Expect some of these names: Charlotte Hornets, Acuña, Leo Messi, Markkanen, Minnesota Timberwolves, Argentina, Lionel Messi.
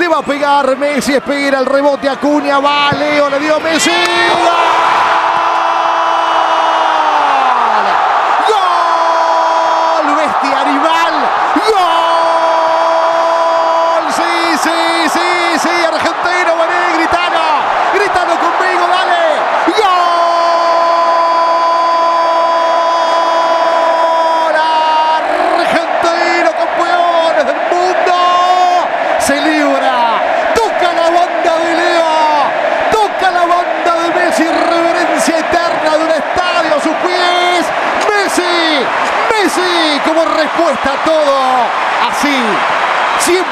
Le va a pegar Messi, espera el rebote, Acuña, va, Leo, le dio Messi. ¡Gol! ¡Gol, bestia animal! ¡Gol! ¡Sí, sí, sí, sí! Argentino, Bené, gritalo, gritalo conmigo, dale. ¡Gol! ¡Argentino, campeones del mundo! Se libra, toca la banda de Leo, toca la banda de Messi, reverencia eterna de un estadio a sus pies. Messi, Messi, como respuesta a todo, así, siempre.